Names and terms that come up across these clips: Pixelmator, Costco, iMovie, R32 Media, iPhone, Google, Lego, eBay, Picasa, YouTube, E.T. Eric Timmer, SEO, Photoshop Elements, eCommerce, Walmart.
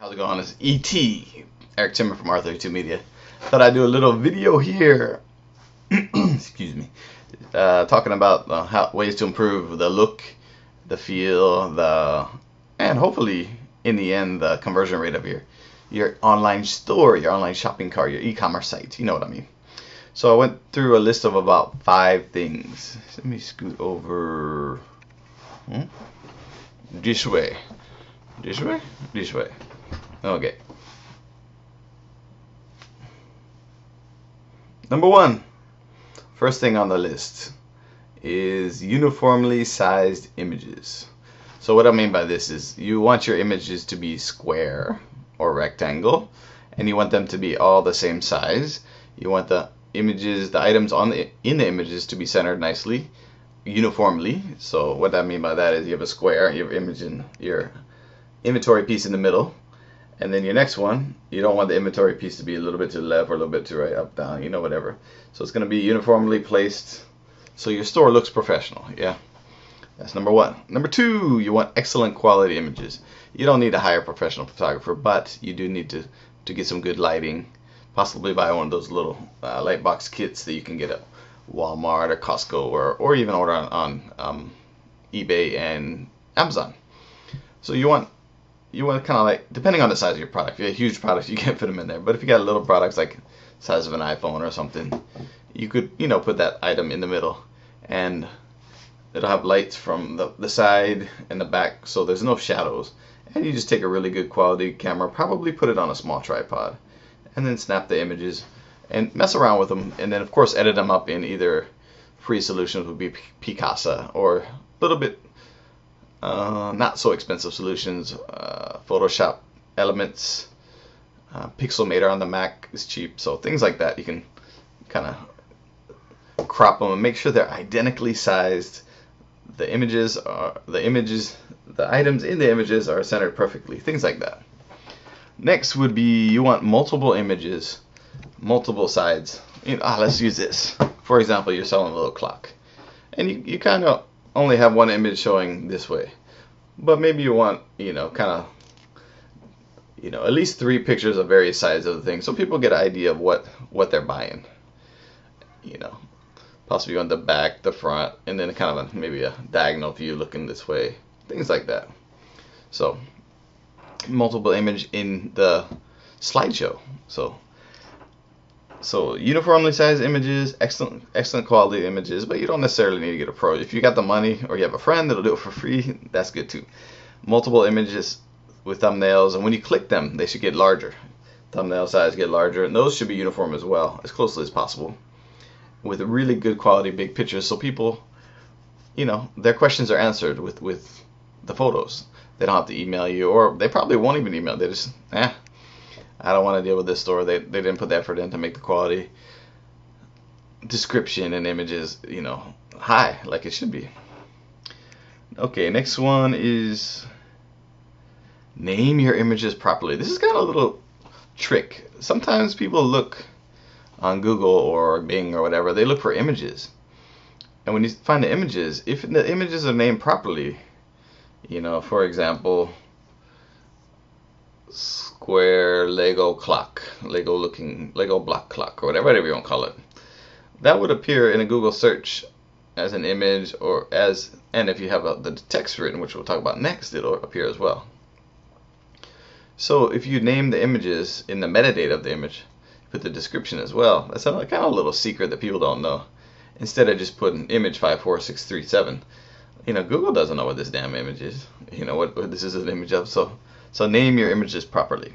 How's it going? It's E.T. Eric Timmer from R32 Media. Thought I'd do a little video here. Excuse me. Talking about ways to improve the look, the feel, and hopefully in the end the conversion rate of your online store, your online shopping cart, your e-commerce site. You know what I mean. So I went through a list of about 5 things. Let me scoot over this way. This way? This way. Okay. Number 1. First thing on the list is uniformly sized images. So what I mean by this is you want your images to be square or rectangle, and you want them to be all the same size. You want the images, the items in the images to be centered nicely, uniformly. So what I mean by that is you have a square, you have image in your inventory piece in the middle, and then your next one, you don't want the inventory piece to be a little bit to the left or a little bit to right, up, down, you know, whatever. So it's going to be uniformly placed so your store looks professional. Yeah, that's number 1. Number 2, you want excellent quality images. You don't need to hire a professional photographer, but you do need to get some good lighting, possibly buy one of those little light box kits that you can get at Walmart or Costco or even order on eBay and Amazon. So you want to kind of, like, depending on the size of your product. If you have huge products, you can't fit them in there. But if you got little products like the size of an iPhone or something, you could, you know, put that item in the middle, and it'll have lights from the side and the back, so there's no shadows. And you just take a really good quality camera, probably put it on a small tripod, and then snap the images and mess around with them, and then of course edit them up in either free solutions would be Picasa or a little bit not so expensive solutions, Photoshop Elements, Pixelmator on the Mac is cheap, so things like that. You can kind of crop them and make sure they're identically sized. The items in the images are centered perfectly, things like that. Next would be you want multiple images, multiple sides. You know, let's use this. For example, you're selling a little clock, and you kind of only have one image showing this way, but maybe you want, you know, kind of, you know, at least 3 pictures of various sides of the thing, so people get an idea of what they're buying. You know, possibly on the back, the front, and then kind of maybe a diagonal view looking this way, things like that. So multiple image in the slideshow. So uniformly sized images, excellent quality images, but you don't necessarily need to get a pro. If you got the money or you have a friend that'll do it for free, that's good too. Multiple images with thumbnails, and when you click them, they should get larger. Thumbnail size get larger, and those should be uniform as well, as closely as possible, with really good quality big pictures, so people, you know, their questions are answered with the photos. They don't have to email you, or they probably won't even email. They just, I don't want to deal with this store. They didn't put the effort in to make the quality description and images, you know, high like it should be. Okay, next one is name your images properly. This is kind of a little trick. Sometimes people look on Google or Bing or whatever. They look for images. And when you find the images, if the images are named properly, you know, for example, square Lego clock, Lego looking, Lego block clock, or whatever you want to call it, that would appear in a Google search as an image, or as, and if you have the text written, which we'll talk about next, it'll appear as well. So if you name the images in the metadata of the image, put the description as well. That's kind of a little secret that people don't know. Instead of just putting image 54637, you know, Google doesn't know what this damn image is. You know what this is an image of, so name your images properly.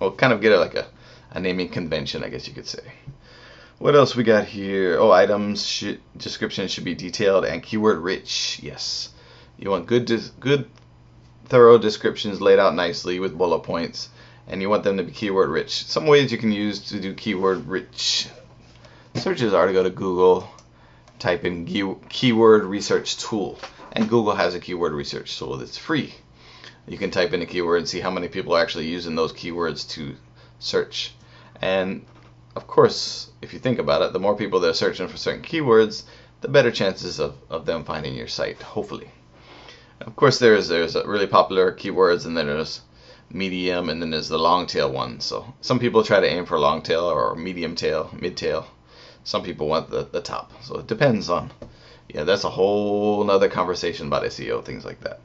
Well, kind of get it like a naming convention, I guess you could say. What else we got here? Oh, items, descriptions should be detailed and keyword rich. Yes, you want good, thorough descriptions laid out nicely with bullet points, and you want them to be keyword rich. Some ways you can use to do keyword rich searches are to go to Google, type in keyword research tool, and Google has a keyword research tool that's free. You can type in a keyword and see how many people are actually using those keywords to search. And of course, if you think about it, the more people that are searching for certain keywords, the better chances of them finding your site, hopefully. Of course, there's really popular keywords, and then there's medium, and then there's the long tail one. So some people try to aim for long tail or medium tail, mid tail. Some people want the top. So it depends on, yeah, that's a whole nother conversation about SEO, things like that.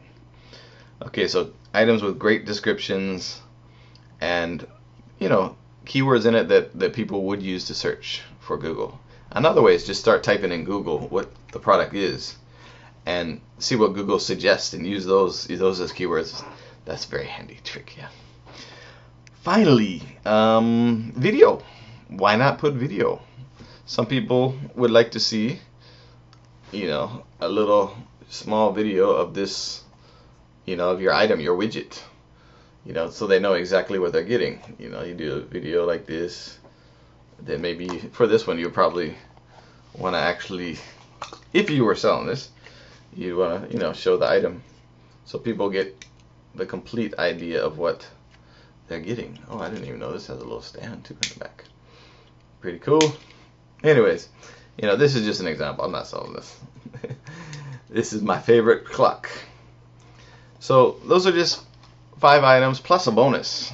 Okay, so items with great descriptions and, you know, keywords in it that people would use to search for Google. Another way is just start typing in Google what the product is and see what Google suggests and use those as keywords. That's a very handy trick, yeah. Finally, video. Why not put video? Some people would like to see, you know, a little small video of this, you know, of your item, your widget, you know, so they know exactly what they're getting. You know, you do a video like this, then maybe for this one, you'll probably want to actually, if you were selling this, you want to, you know, show the item so people get the complete idea of what they're getting. Oh, I didn't even know this has a little stand too in the back. Pretty cool. Anyways, you know, this is just an example. I'm not selling this. This is my favorite clock. So those are just 5 items plus a bonus.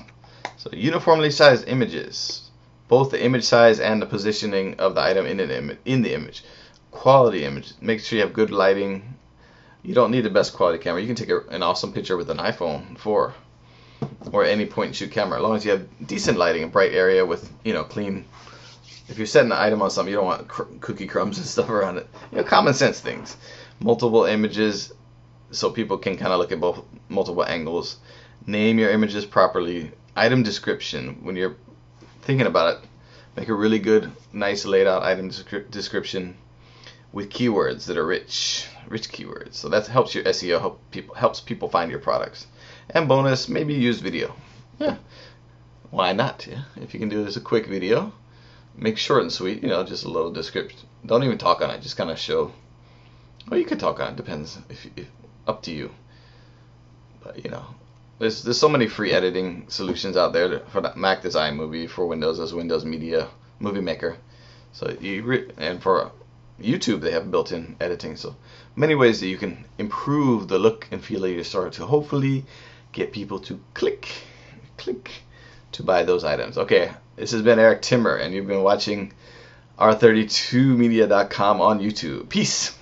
So uniformly sized images, both the image size and the positioning of the item in an image. Quality image. Make sure you have good lighting. You don't need the best quality camera. You can take an awesome picture with an iPhone 4 or any point-and-shoot camera, as long as you have decent lighting, a bright area with, you know, clean. If you're setting an item on something, you don't want cookie crumbs and stuff around it. You know, common sense things. Multiple images, so people can kind of look at both multiple angles. Name your images properly. Item description. When you're thinking about it, make a really good, nice laid out item description with keywords that are rich keywords. So that helps your SEO, helps people find your products. And bonus, maybe use video. Yeah, why not? Yeah, if you can do this a quick video. Make short and sweet, you know, just a little description. Don't even talk on it, just kind of show. Well, you could talk on it, depends, if up to you. But, you know, there's so many free editing solutions out there. For Mac, there's iMovie. For Windows, there's Windows Media, Movie Maker. So and for YouTube, they have built-in editing. So many ways that you can improve the look and feel of your store to hopefully get people to click, to buy those items. Okay, this has been Eric Timmer, and you've been watching R32Media.com on YouTube. Peace.